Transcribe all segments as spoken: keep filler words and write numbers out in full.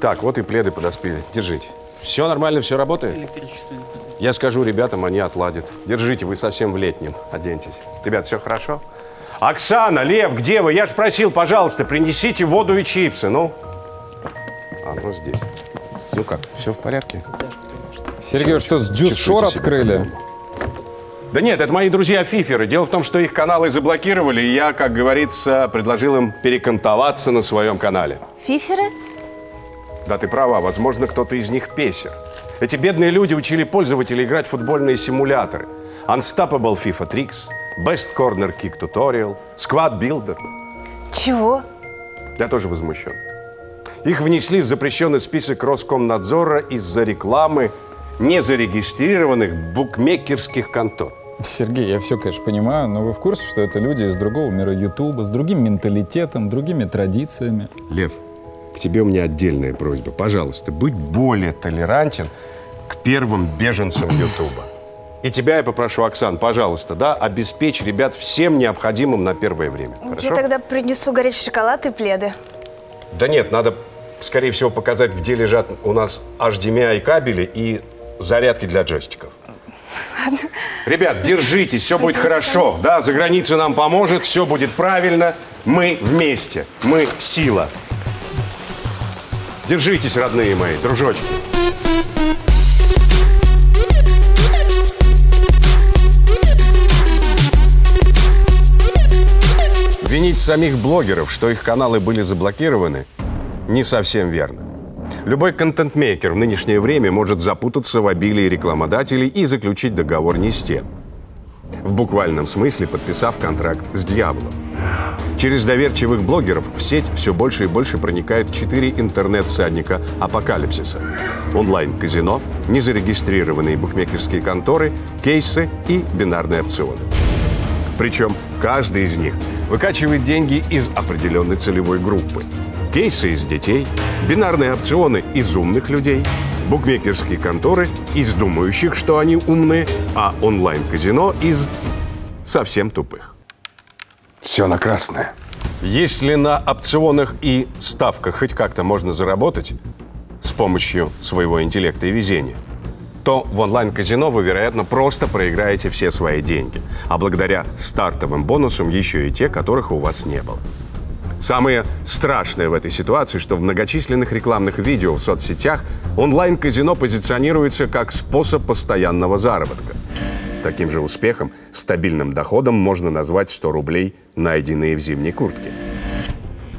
Так, вот и пледы подоспели. Держите. Все нормально, все работает? Электричество не хватает. Я скажу ребятам, они отладят. Держите, вы совсем в летнем оденьтесь. Ребят, все хорошо? Оксана, Лев, где вы? Я же просил, пожалуйста, принесите воду и чипсы. Ну, а, ну здесь. Ну как, все в порядке? Сергей, что, с Дюсшор открыли? Да нет, это мои друзья-фиферы. Дело в том, что их каналы заблокировали, и я, как говорится, предложил им перекантоваться на своем канале. Фиферы? Да, ты права. Возможно, кто-то из них песер. Эти бедные люди учили пользователей играть в футбольные симуляторы. Unstoppable FIFA Tricks, Best Corner Kick Tutorial, Squad Builder. Чего? Я тоже возмущен. Их внесли в запрещенный список Роскомнадзора из-за рекламы незарегистрированных букмекерских контор. Сергей, я все, конечно, понимаю, но вы в курсе, что это люди из другого мира Ютуба, с другим менталитетом, другими традициями? Лев, к тебе у меня отдельная просьба. Пожалуйста, будь более толерантен к первым беженцам Ютуба. И тебя я попрошу, Оксан, пожалуйста, да, обеспечь ребят всем необходимым на первое время. Хорошо? Я тогда принесу горячий шоколад и пледы. Да нет, надо, скорее всего, показать, где лежат у нас эйч ди эм ай кабели и зарядки для джойстиков. Ладно. Ребят, держитесь, все будет хорошо. Да, за границей нам поможет, все будет правильно. Мы вместе, мы сила. Держитесь, родные мои, дружочки. Винить самих блогеров, что их каналы были заблокированы, не совсем верно. Любой контент-мейкер в нынешнее время может запутаться в обилии рекламодателей и заключить договор не с тем. В буквальном смысле подписав контракт с дьяволом. Через доверчивых блогеров в сеть все больше и больше проникает четыре интернет-всадника апокалипсиса. Онлайн-казино, незарегистрированные букмекерские конторы, кейсы и бинарные опционы. Причем каждый из них выкачивает деньги из определенной целевой группы. Кейсы из детей, бинарные опционы из умных людей, букмекерские конторы из думающих, что они умные, а онлайн-казино из совсем тупых. Все на красное. Если на опционах и ставках хоть как-то можно заработать с помощью своего интеллекта и везения, то в онлайн-казино вы, вероятно, просто проиграете все свои деньги, а благодаря стартовым бонусам еще и те, которых у вас не было. Самое страшное в этой ситуации, что в многочисленных рекламных видео в соцсетях онлайн-казино позиционируется как способ постоянного заработка. С таким же успехом, стабильным доходом можно назвать сто рублей, найденные в зимней куртке.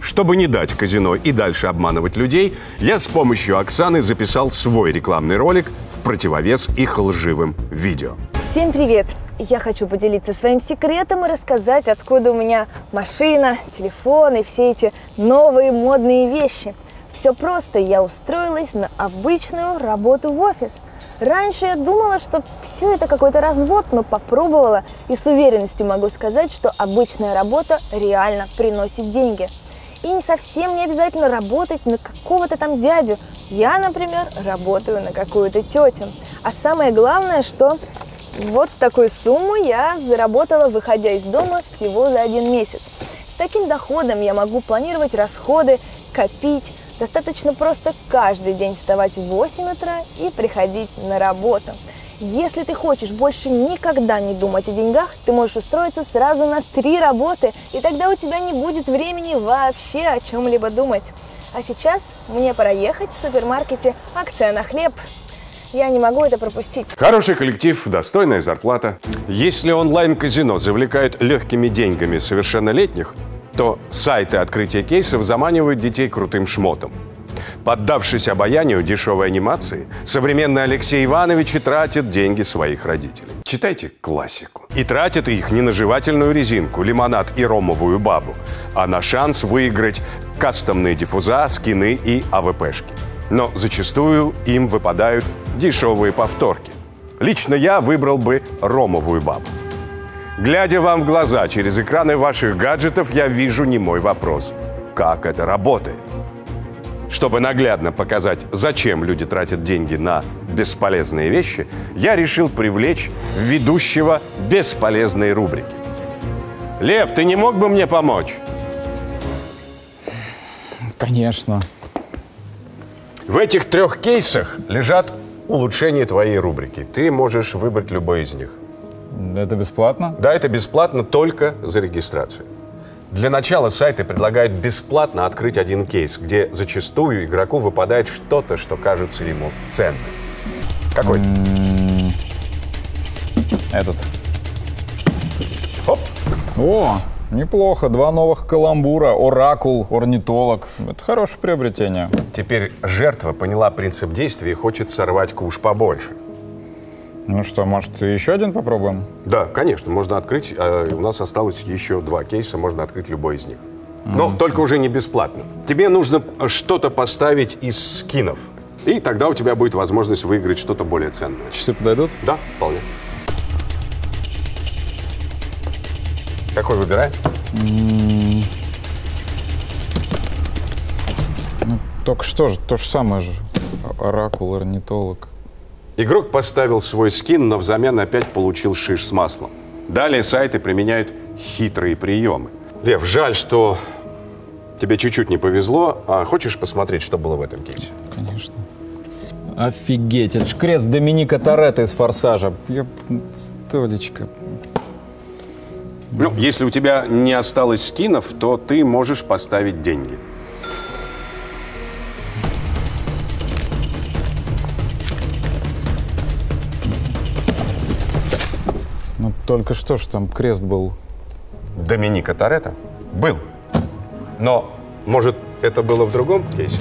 Чтобы не дать казино и дальше обманывать людей, я с помощью Оксаны записал свой рекламный ролик в противовес их лживым видео. Всем привет! Я хочу поделиться своим секретом и рассказать, откуда у меня машина, телефон и все эти новые модные вещи. Все просто, я устроилась на обычную работу в офис. Раньше я думала, что все это какой-то развод, но попробовала и с уверенностью могу сказать, что обычная работа реально приносит деньги. И не совсем не обязательно работать на какого-то там дядю. Я, например, работаю на какую-то тетю. А самое главное, что... Вот такую сумму я заработала, выходя из дома всего за один месяц. С таким доходом я могу планировать расходы, копить. Достаточно просто каждый день вставать в восемь утра и приходить на работу. Если ты хочешь больше никогда не думать о деньгах, ты можешь устроиться сразу на три работы, и тогда у тебя не будет времени вообще о чем-либо думать. А сейчас мне пора ехать в супермаркете «Акция на хлеб». Я не могу это пропустить. Хороший коллектив, достойная зарплата. Если онлайн-казино завлекают легкими деньгами совершеннолетних, то сайты открытия кейсов заманивают детей крутым шмотом. Поддавшись обаянию дешевой анимации, современный Алексей Иванович тратит деньги своих родителей. Читайте классику. И тратит их не на жевательную резинку, лимонад и ромовую бабу, а на шанс выиграть кастомные диффуза, скины и АВПшки. Но зачастую им выпадают дешевые повторки. Лично я выбрал бы ромовую бабу. Глядя вам в глаза через экраны ваших гаджетов, я вижу немой вопрос. Как это работает? Чтобы наглядно показать, зачем люди тратят деньги на бесполезные вещи, я решил привлечь ведущего бесполезной рубрики. Лев, ты не мог бы мне помочь? Конечно. В этих трех кейсах лежат улучшения твоей рубрики. Ты можешь выбрать любой из них. Это бесплатно? Да, это бесплатно только за регистрацию. Для начала сайты предлагают бесплатно открыть один кейс, где зачастую игроку выпадает что-то, что кажется ему ценным. Какой? Mm-hmm. Этот. Оп. О, неплохо. Два новых каламбура. Оракул, орнитолог. Это хорошее приобретение. Теперь жертва поняла принцип действия и хочет сорвать куш побольше. Ну что, может, еще один попробуем? Да, конечно, можно открыть. Э, у нас осталось еще два кейса, можно открыть любой из них. Mm-hmm. Но только уже не бесплатно. Тебе нужно что-то поставить из скинов. И тогда у тебя будет возможность выиграть что-то более ценное. Часы подойдут? Да, вполне. Какой выбирай? Mm-hmm. Ну, только что же, то же самое же. Оракул, орнитолог. Игрок поставил свой скин, но взамен опять получил шиш с маслом. Далее сайты применяют хитрые приемы. Лев, жаль, что тебе чуть-чуть не повезло. А хочешь посмотреть, что было в этом кейсе? Конечно. Офигеть, это ж крест Доминика Торетто из «Форсажа». Я... Столечко. Ну, если у тебя не осталось скинов, то ты можешь поставить деньги. Только что ж там крест был. Доминика Торетто? Был. Но, может, это было в другом кейсе?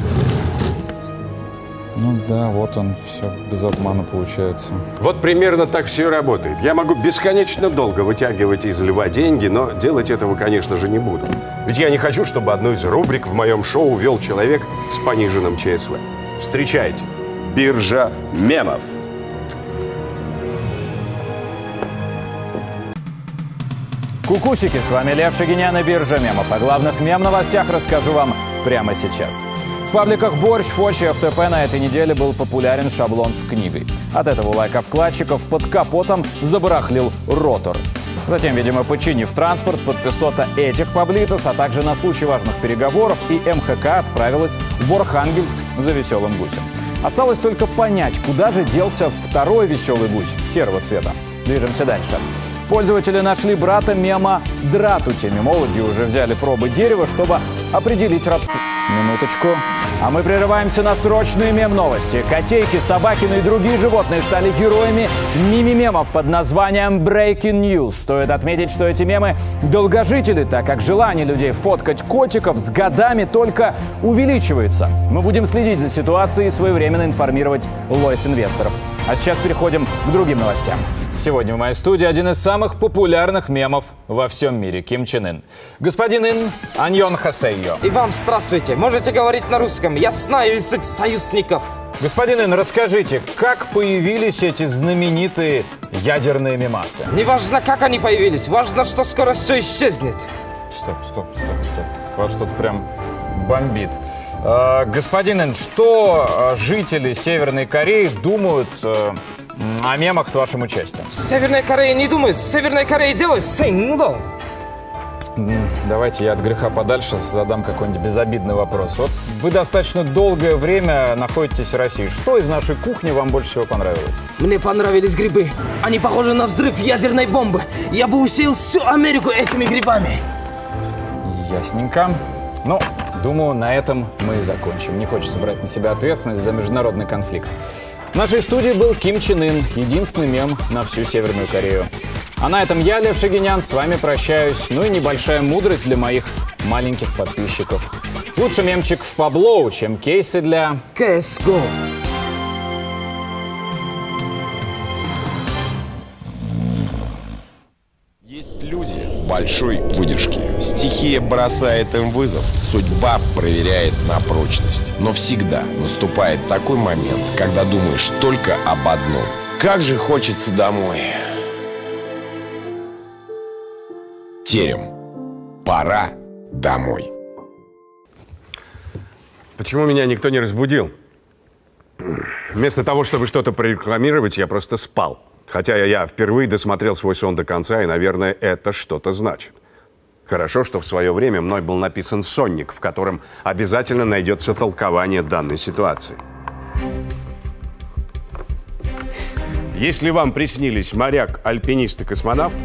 Ну да, вот он, все без обмана получается. Вот примерно так все и работает. Я могу бесконечно долго вытягивать из льва деньги, но делать этого, конечно же, не буду. Ведь я не хочу, чтобы одну из рубрик в моем шоу вел человек с пониженным ЧСВ. Встречайте, биржа мемов. Кукусики, с вами Лев Шагинян и биржа мемов. О главных мем-новостях расскажу вам прямо сейчас. В пабликах «Борщ», «Фочи» и «ФТП» на этой неделе был популярен шаблон с книгой. От этого лайка вкладчиков под капотом забарахлил ротор. Затем, видимо, починив транспорт, подписота этих паблитос, а также на случай важных переговоров и МХК отправилась в Архангельск за веселым гусем. Осталось только понять, куда же делся второй веселый гусь серого цвета. Движемся дальше. Пользователи нашли брата мема «Дратути». Мемологи уже взяли пробы дерева, чтобы определить рабство. Минуточку. А мы прерываемся на срочные мем-новости. Котейки, собакины и другие животные стали героями мими-мемов под названием «Breaking News». Стоит отметить, что эти мемы долгожители, так как желание людей фоткать котиков с годами только увеличивается. Мы будем следить за ситуацией и своевременно информировать лойс-инвесторов. А сейчас переходим к другим новостям. Сегодня в моей студии один из самых популярных мемов во всем мире – Ким Чен Ын. Господин Ын, аньон хасейо. И вам здравствуйте. Можете говорить на русском. Я знаю язык союзников. Господин Ын, расскажите, как появились эти знаменитые ядерные мемасы? Не важно, как они появились. Важно, что скоро все исчезнет. Стоп, стоп, стоп, стоп. Вас что-то прям бомбит. Э, господин Ын, что жители Северной Кореи думают... Э, о мемах с вашим участием? Северная Корея не думает, Северная Корея делает сингло. Давайте я от греха подальше задам какой-нибудь безобидный вопрос. Вот вы достаточно долгое время находитесь в России. Что из нашей кухни вам больше всего понравилось? Мне понравились грибы. Они похожи на взрыв ядерной бомбы. Я бы усеял всю Америку этими грибами. Ясненько. Ну, думаю, на этом мы и закончим. Не хочется брать на себя ответственность за международный конфликт. В нашей студии был Ким Чен Ын, единственный мем на всю Северную Корею. А на этом я, Лев Шагинян, с вами прощаюсь. Ну и небольшая мудрость для моих маленьких подписчиков. Лучше мемчик в Паблоу, чем кейсы для... КС:ГО. Есть люди большой выдержки. Стихия бросает им вызов, судьба проверяет на прочность. Но всегда наступает такой момент, когда думаешь только об одном. Как же хочется домой. Терем. Пора домой. Почему меня никто не разбудил? Вместо того, чтобы что-то прорекламировать, я просто спал. Хотя я впервые досмотрел свой сон до конца, и, наверное, это что-то значит. Хорошо, что в свое время мной был написан «Сонник», в котором обязательно найдется толкование данной ситуации. Если вам приснились моряк, альпинист и космонавт,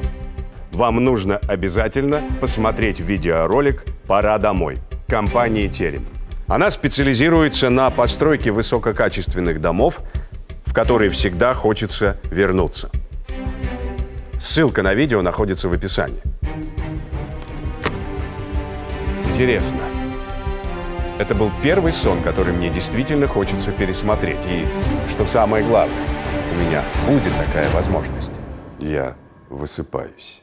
вам нужно обязательно посмотреть видеоролик «Пора домой» компании «Терем». Она специализируется на постройке высококачественных домов, в которые всегда хочется вернуться. Ссылка на видео находится в описании. Интересно. Это был первый сон, который мне действительно хочется пересмотреть. И, что самое главное, у меня будет такая возможность. Я высыпаюсь.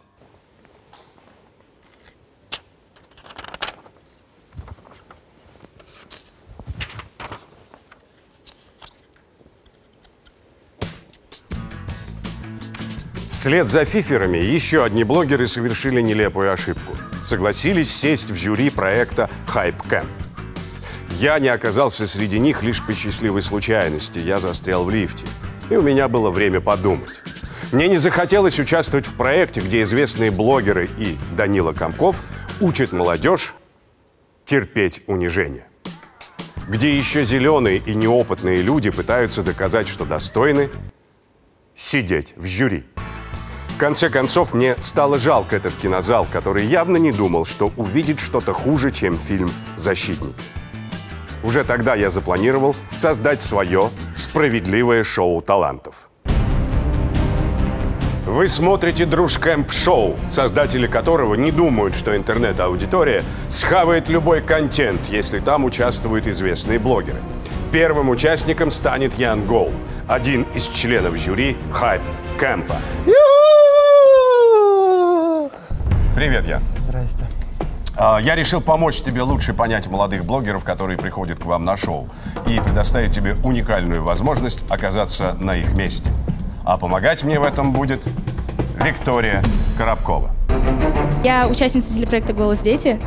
Вслед за фиферами еще одни блогеры совершили нелепую ошибку. Согласились сесть в жюри проекта «Хайп Кэмп». Я не оказался среди них лишь по счастливой случайности. Я застрял в лифте, и у меня было время подумать. Мне не захотелось участвовать в проекте, где известные блогеры и Данила Камков учат молодежь терпеть унижение. Где еще зеленые и неопытные люди пытаются доказать, что достойны сидеть в жюри. В конце концов, мне стало жалко этот кинозал, который явно не думал, что увидит что-то хуже, чем фильм «Защитник». Уже тогда я запланировал создать свое справедливое шоу талантов. Вы смотрите «Друж-кэмп-шоу», создатели которого не думают, что интернет-аудитория схавает любой контент, если там участвуют известные блогеры. Первым участником станет Ян Гол, один из членов жюри «Хайп Кэмпа». Привет, Ян. Здрасте. Я решил помочь тебе лучше понять молодых блогеров, которые приходят к вам на шоу, и предоставить тебе уникальную возможность оказаться на их месте. А помогать мне в этом будет Виктория Коробкова. Я участница телепроекта «Голос дети»,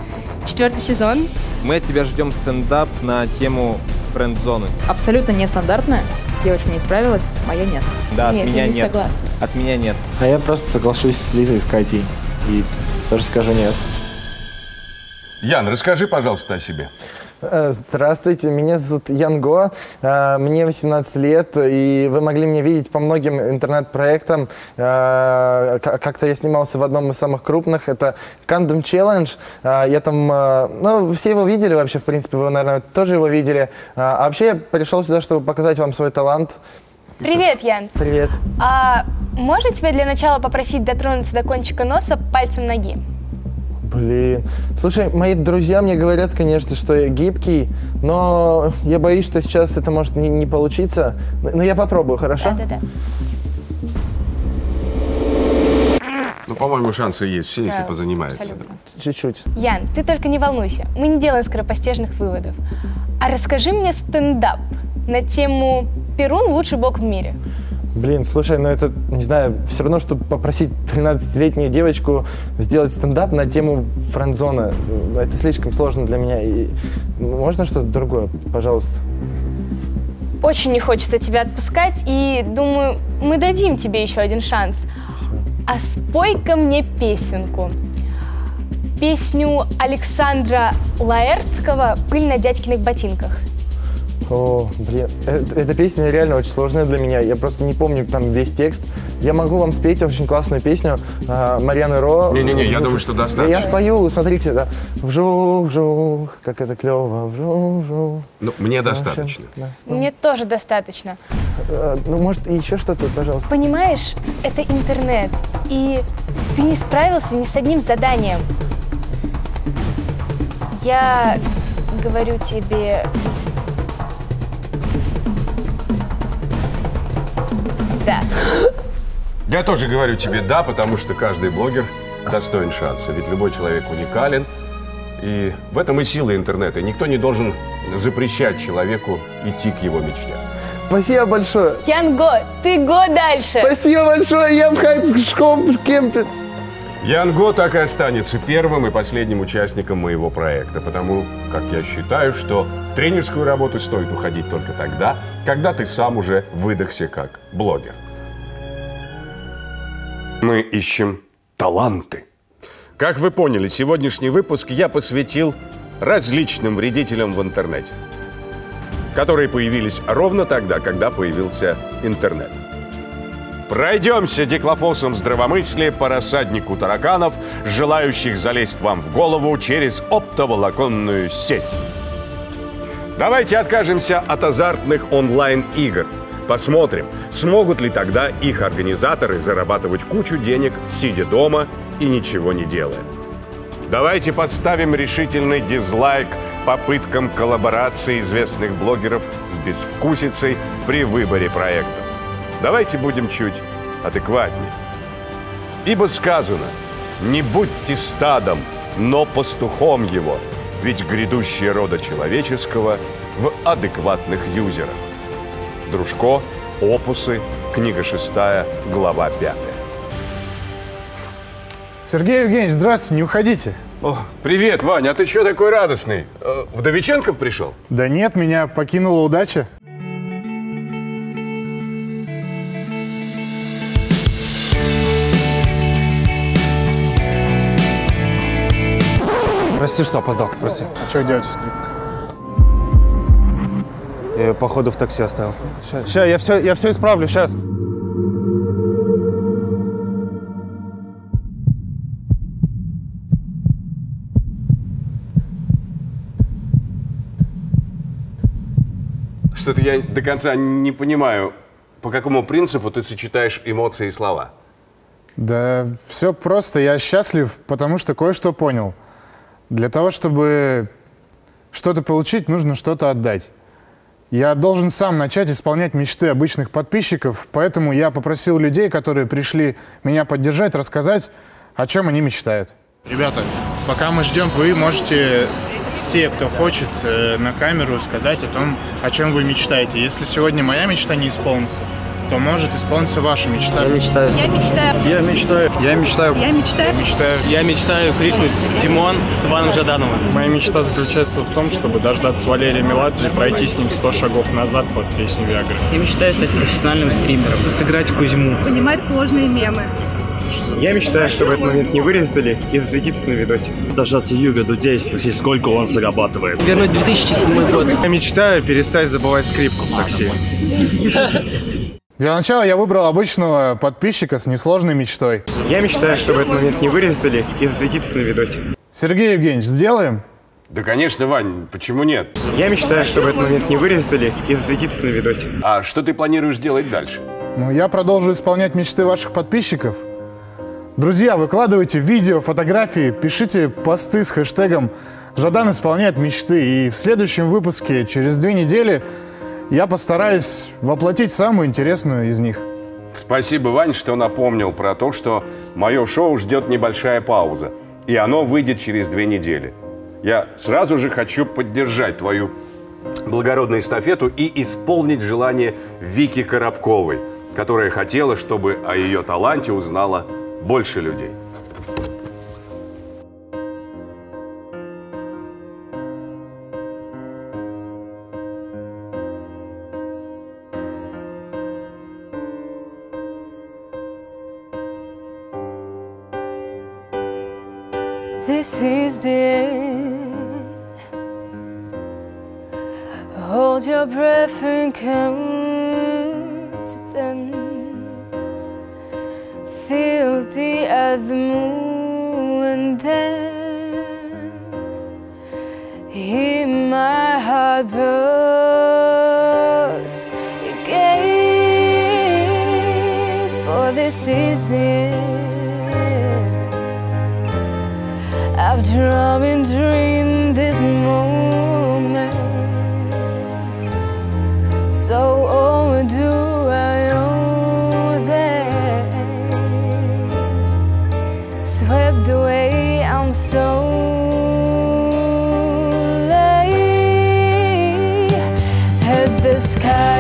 четвертый сезон. Мы от тебя ждем стендап на тему френд-зоны. Абсолютно нестандартная. Девочка не справилась, мое нет. Да, от нет, меня я не нет. Согласна. От меня нет. А я просто соглашусь с Лизой из Кати и тоже скажу нет. Ян, расскажи, пожалуйста, о себе. Здравствуйте, меня зовут Ян Гол, мне восемнадцать лет, и вы могли меня видеть по многим интернет-проектам. Как-то я снимался в одном из самых крупных, это «Кондом Челлендж». Я там, ну, все его видели вообще, в принципе, вы, наверное, тоже его видели. А вообще я пришел сюда, чтобы показать вам свой талант. Привет, Ян. Привет. А можно тебя для начала попросить дотронуться до кончика носа пальцем ноги? Блин. Слушай, мои друзья мне говорят, конечно, что я гибкий, но я боюсь, что сейчас это может не, не получиться. Но я попробую, хорошо? Да, да, да. Ну, по-моему, шансы есть все, да, если позанимаются. Чуть-чуть. Ян, ты только не волнуйся. Мы не делаем скоропостижных выводов. А расскажи мне стендап на тему «Перун – лучший бог в мире». Блин, слушай, ну это, не знаю, все равно, чтобы попросить тринадцатилетнюю девочку сделать стендап на тему френд-зоны. Это слишком сложно для меня. И можно что-то другое, пожалуйста? Очень не хочется тебя отпускать, и думаю, мы дадим тебе еще один шанс. Спасибо. А спой-ка мне песенку. Песню Александра Лаэрцкого «Пыль на дядькиных ботинках». О, блин, эта, эта песня реально очень сложная для меня, я просто не помню там весь текст. Я могу вам спеть очень классную песню э, Марианны Ро. Не-не-не, я думаю, что достаточно. Я спою, смотрите, да. Вжух-вжух, как это клево, вжух-вжух. Ну, мне достаточно. Да, да. Мне тоже достаточно. Э, ну, может, еще что-то, пожалуйста. Понимаешь, это интернет, и ты не справился ни с одним заданием. Я говорю тебе... Да. Я тоже говорю тебе «да», потому что каждый блогер достоин шанса, ведь любой человек уникален, и в этом и сила интернета. Никто не должен запрещать человеку идти к его мечте. Спасибо большое. Ян Гол, ты го дальше. Спасибо большое, я в хайп-кэмпе. Ян Гол так и останется первым и последним участником моего проекта, потому как я считаю, что в тренерскую работу стоит уходить только тогда, когда ты сам уже выдохся как блогер. Мы ищем таланты. Как вы поняли, сегодняшний выпуск я посвятил различным вредителям в интернете, которые появились ровно тогда, когда появился интернет. Пройдемся деклофосом здравомыслия по рассаднику тараканов, желающих залезть вам в голову через оптоволоконную сеть. Давайте откажемся от азартных онлайн-игр. Посмотрим, смогут ли тогда их организаторы зарабатывать кучу денег, сидя дома и ничего не делая. Давайте поставим решительный дизлайк попыткам коллаборации известных блогеров с безвкусицей при выборе проектов. Давайте будем чуть адекватнее. Ибо сказано: не будьте стадом, но пастухом его, ведь грядущее рода человеческого в адекватных юзерах. Дружко, опусы, книга шестая, глава пятая. Сергей Евгеньевич, здравствуйте, не уходите. О, привет, Вань, а ты чё такой радостный? Вдовиченков пришел? Да нет, меня покинула удача. Прости, что опоздал, прости. А что делать? Я ее, походу, в такси оставил. Сейчас, сейчас я, все, я все исправлю, сейчас. Что-то я до конца не понимаю, по какому принципу ты сочетаешь эмоции и слова? Да все просто. Я счастлив, потому что кое-что понял. Для того, чтобы что-то получить, нужно что-то отдать. Я должен сам начать исполнять мечты обычных подписчиков, поэтому я попросил людей, которые пришли меня поддержать, рассказать, о чем они мечтают. Ребята, пока мы ждем, вы можете... Все, кто хочет, на камеру сказать о том, о чем вы мечтаете. Если сегодня моя мечта не исполнится, то может исполниться ваша мечта. Я мечтаю. Я мечтаю. Я мечтаю. Я мечтаю. Я мечтаю. Я мечтаю. Я мечтаю крикнуть «Димон» с Иваном Жадановым. Моя мечта заключается в том, чтобы дождаться Валерия Меладзе и пройти с ним сто шагов назад под песню «Виагра». Я мечтаю стать профессиональным стримером, сыграть Кузьму. Понимать сложные мемы. Я мечтаю, чтобы этот момент не вырезали и засветиться на видосе. Дождаться Юга Дудя и спросить, сколько он зарабатывает. Вернуть две тысячи седьмой год. Я мечтаю перестать забывать скрипку в такси. Для начала я выбрал обычного подписчика с несложной мечтой. Я мечтаю, чтобы этот момент не вырезали и засветиться на видосе. Сергей Евгеньевич, сделаем? Да, конечно, Вань, почему нет? Я мечтаю, чтобы этот момент не вырезали и засветиться на видосе. А что ты планируешь делать дальше? Ну, я продолжу исполнять мечты ваших подписчиков. Друзья, выкладывайте видео, фотографии, пишите посты с хэштегом «Жадан исполняет мечты». И в следующем выпуске, через две недели, я постараюсь воплотить самую интересную из них. Спасибо, Вань, что напомнил про то, что мое шоу ждет небольшая пауза, и оно выйдет через две недели. Я сразу же хочу поддержать твою благородную эстафету и исполнить желание Вики Коробковой, которая хотела, чтобы о ее таланте узнала больше людей. This is the end. Hold your breath and come to them. Feel the earth move and then hear my heart burst again. For this is the end. I've drawn and dreamed this moment. So overdue. Swept away, I'm so late at the sky.